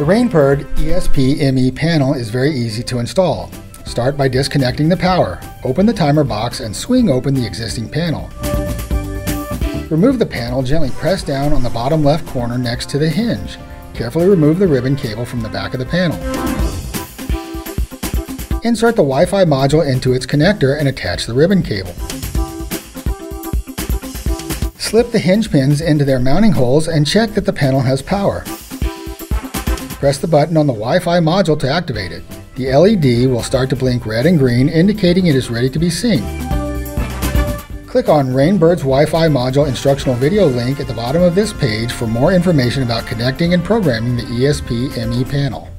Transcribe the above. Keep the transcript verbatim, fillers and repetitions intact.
The Rain Bird E S P M E panel is very easy to install. Start by disconnecting the power, open the timer box and swing open the existing panel. Remove the panel, gently press down on the bottom left corner next to the hinge. Carefully remove the ribbon cable from the back of the panel. Insert the Wi-Fi module into its connector and attach the ribbon cable. Slip the hinge pins into their mounting holes and check that the panel has power. Press the button on the Wi-Fi module to activate it. The L E D will start to blink red and green, indicating it is ready to be seen. Click on Rain Bird's Wi-Fi module instructional video link at the bottom of this page for more information about connecting and programming the E S P M E panel.